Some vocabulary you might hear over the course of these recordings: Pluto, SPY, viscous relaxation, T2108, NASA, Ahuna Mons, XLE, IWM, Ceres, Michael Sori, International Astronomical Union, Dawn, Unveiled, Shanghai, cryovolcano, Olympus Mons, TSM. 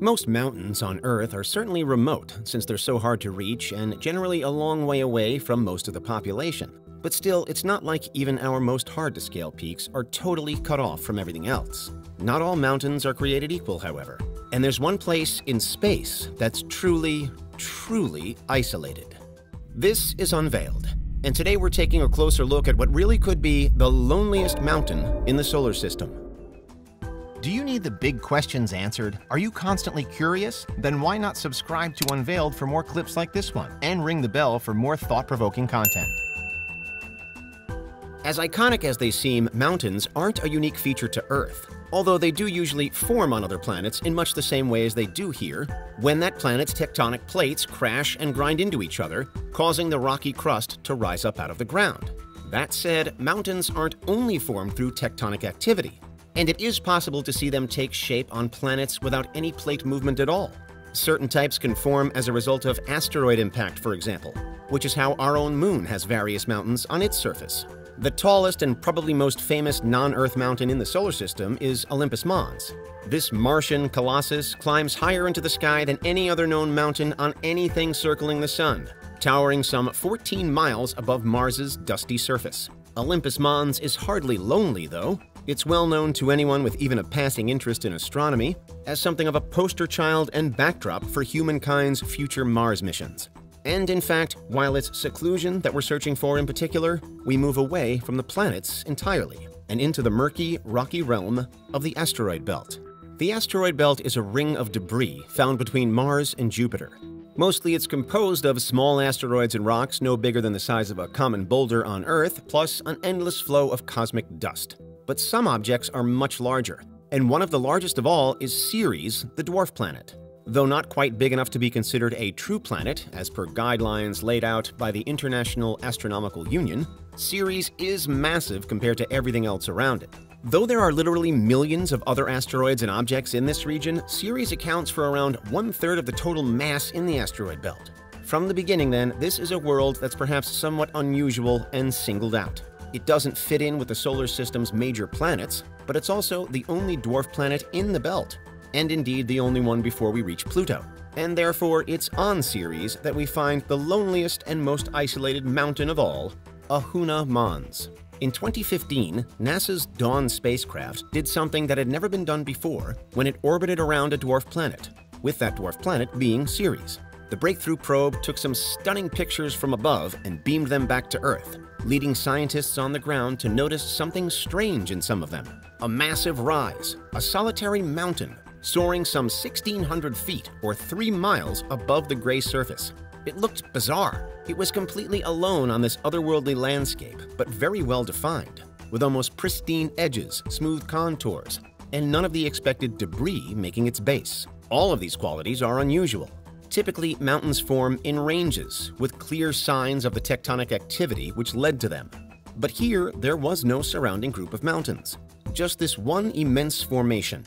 Most mountains on Earth are certainly remote, since they're so hard to reach and generally a long way away from most of the population. But still, it's not like even our most hard-to-scale peaks are totally cut off from everything else. Not all mountains are created equal, however. And there's one place in space that's truly, truly isolated. This is Unveiled, and today we're taking a closer look at what really could be the loneliest mountain in the solar system. Do you need the big questions answered? Are you constantly curious? Then why not subscribe to Unveiled for more clips like this one, and ring the bell for more thought-provoking content. As iconic as they seem, mountains aren't a unique feature to Earth, although they do usually form on other planets in much the same way as they do here, when that planet's tectonic plates crash and grind into each other, causing the rocky crust to rise up out of the ground. That said, mountains aren't only formed through tectonic activity. And it is possible to see them take shape on planets without any plate movement at all. Certain types can form as a result of asteroid impact, for example, which is how our own moon has various mountains on its surface. The tallest and probably most famous non-Earth mountain in the solar system is Olympus Mons. This Martian colossus climbs higher into the sky than any other known mountain on anything circling the sun, towering some 14 miles above Mars's dusty surface. Olympus Mons is hardly lonely, though. It's well known to anyone with even a passing interest in astronomy as something of a poster child and backdrop for humankind's future Mars missions. And in fact, while it's seclusion that we're searching for in particular, we move away from the planets entirely and into the murky, rocky realm of the asteroid belt. The asteroid belt is a ring of debris found between Mars and Jupiter. Mostly it's composed of small asteroids and rocks no bigger than the size of a common boulder on Earth, plus an endless flow of cosmic dust. But some objects are much larger, and one of the largest of all is Ceres, the dwarf planet. Though not quite big enough to be considered a true planet, as per guidelines laid out by the International Astronomical Union, Ceres is massive compared to everything else around it. Though there are literally millions of other asteroids and objects in this region, Ceres accounts for around one-third of the total mass in the asteroid belt. From the beginning, then, this is a world that's perhaps somewhat unusual and singled out. It doesn't fit in with the solar system's major planets, but it's also the only dwarf planet in the belt, and indeed the only one before we reach Pluto. And therefore, it's on Ceres that we find the loneliest and most isolated mountain of all, Ahuna Mons. In 2015, NASA's Dawn spacecraft did something that had never been done before when it orbited around a dwarf planet, with that dwarf planet being Ceres. The breakthrough probe took some stunning pictures from above and beamed them back to Earth, leading scientists on the ground to notice something strange in some of them. A massive rise, a solitary mountain, soaring some 1,600 feet or 3 miles above the gray surface. It looked bizarre. It was completely alone on this otherworldly landscape, but very well defined, with almost pristine edges, smooth contours, and none of the expected debris making its base. All of these qualities are unusual. Typically, mountains form in ranges, with clear signs of the tectonic activity which led to them. But here, there was no surrounding group of mountains, just this one immense formation.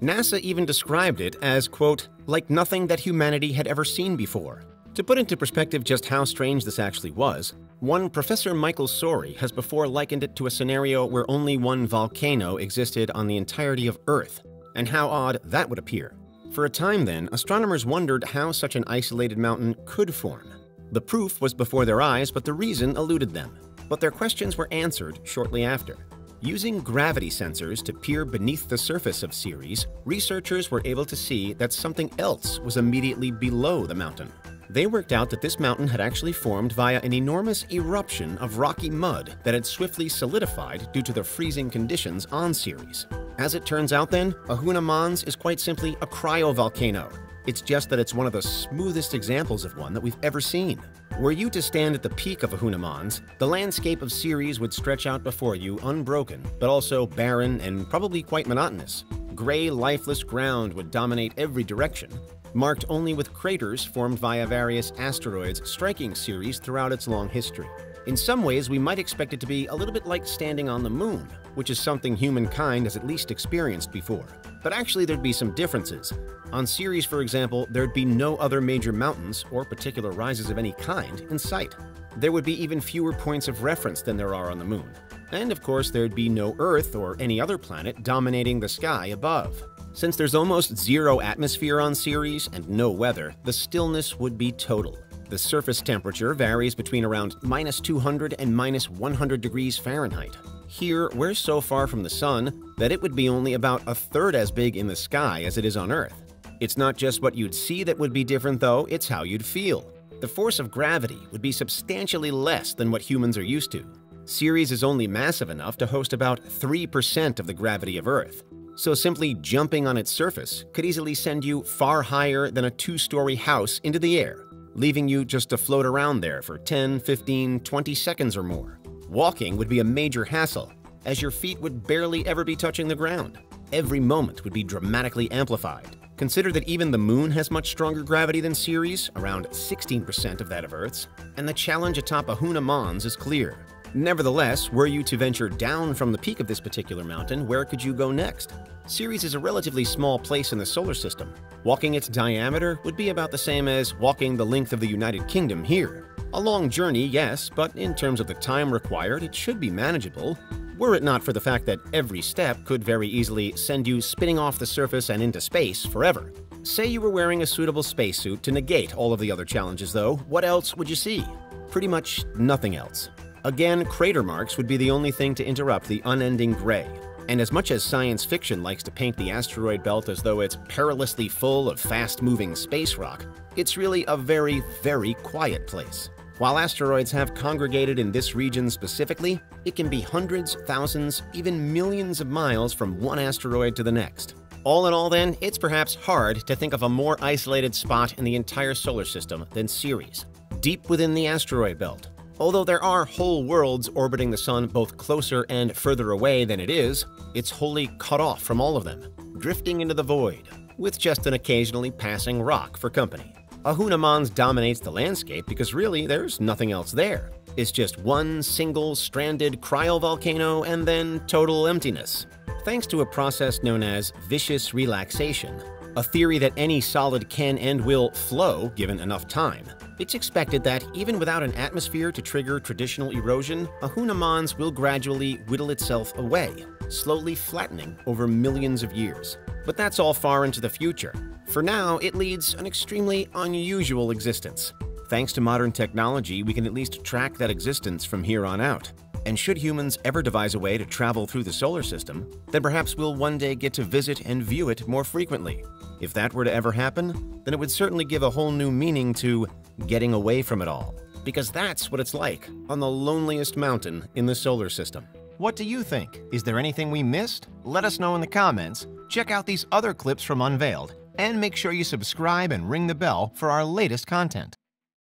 NASA even described it as, quote, like nothing that humanity had ever seen before. To put into perspective just how strange this actually was, one Professor Michael Sori has before likened it to a scenario where only one volcano existed on the entirety of Earth, and how odd that would appear. For a time then, astronomers wondered how such an isolated mountain could form. The proof was before their eyes, but the reason eluded them. But their questions were answered shortly after. Using gravity sensors to peer beneath the surface of Ceres, researchers were able to see that something else was immediately below the mountain. They worked out that this mountain had actually formed via an enormous eruption of rocky mud that had swiftly solidified due to the freezing conditions on Ceres. As it turns out then, Ahuna Mons is quite simply a cryovolcano. It's just that it's one of the smoothest examples of one that we've ever seen. Were you to stand at the peak of Ahuna Mons, the landscape of Ceres would stretch out before you unbroken, but also barren and probably quite monotonous. Gray, lifeless ground would dominate every direction, marked only with craters formed via various asteroids striking Ceres throughout its long history. In some ways, we might expect it to be a little bit like standing on the moon, which is something humankind has at least experienced before. But actually, there'd be some differences. On Ceres, for example, there'd be no other major mountains or particular rises of any kind in sight. There would be even fewer points of reference than there are on the moon. And of course, there'd be no Earth or any other planet dominating the sky above. Since there's almost zero atmosphere on Ceres and no weather, the stillness would be total. The surface temperature varies between around -200 and -100 degrees Fahrenheit. Here, we're so far from the sun that it would be only about a third as big in the sky as it is on Earth. It's not just what you'd see that would be different, though, it's how you'd feel. The force of gravity would be substantially less than what humans are used to. Ceres is only massive enough to host about 3% of the gravity of Earth. So simply jumping on its surface could easily send you far higher than a 2-story house into the air, leaving you just to float around there for 10, 15, 20 seconds or more. Walking would be a major hassle, as your feet would barely ever be touching the ground. Every moment would be dramatically amplified. Consider that even the Moon has much stronger gravity than Ceres, around 16% of that of Earth's, and the challenge atop Ahuna Mons is clear. Nevertheless, were you to venture down from the peak of this particular mountain, where could you go next? Ceres is a relatively small place in the solar system. Walking its diameter would be about the same as walking the length of the United Kingdom here. A long journey, yes, but in terms of the time required, it should be manageable, were it not for the fact that every step could very easily send you spinning off the surface and into space forever. Say you were wearing a suitable spacesuit to negate all of the other challenges, though, what else would you see? Pretty much nothing else. Again, crater marks would be the only thing to interrupt the unending gray. And as much as science fiction likes to paint the asteroid belt as though it's perilously full of fast-moving space rock, it's really a very, very quiet place. While asteroids have congregated in this region specifically, it can be hundreds, thousands, even millions of miles from one asteroid to the next. All in all, then, it's perhaps hard to think of a more isolated spot in the entire solar system than Ceres, deep within the asteroid belt. Although there are whole worlds orbiting the sun both closer and further away than it is, it's wholly cut off from all of them, drifting into the void, with just an occasionally passing rock for company. Ahuna Mons dominates the landscape because really there's nothing else there. It's just one single stranded cryovolcano and then total emptiness. Thanks to a process known as viscous relaxation, a theory that any solid can and will flow given enough time, it's expected that, even without an atmosphere to trigger traditional erosion, Ahuna Mons will gradually whittle itself away, slowly flattening over millions of years. But that's all far into the future. For now, it leads an extremely unusual existence. Thanks to modern technology, we can at least track that existence from here on out. And should humans ever devise a way to travel through the solar system, then perhaps we'll one day get to visit and view it more frequently. If that were to ever happen, then it would certainly give a whole new meaning to getting away from it all. Because that's what it's like on the loneliest mountain in the solar system. What do you think? Is there anything we missed? Let us know in the comments. Check out these other clips from Unveiled, and make sure you subscribe and ring the bell for our latest content.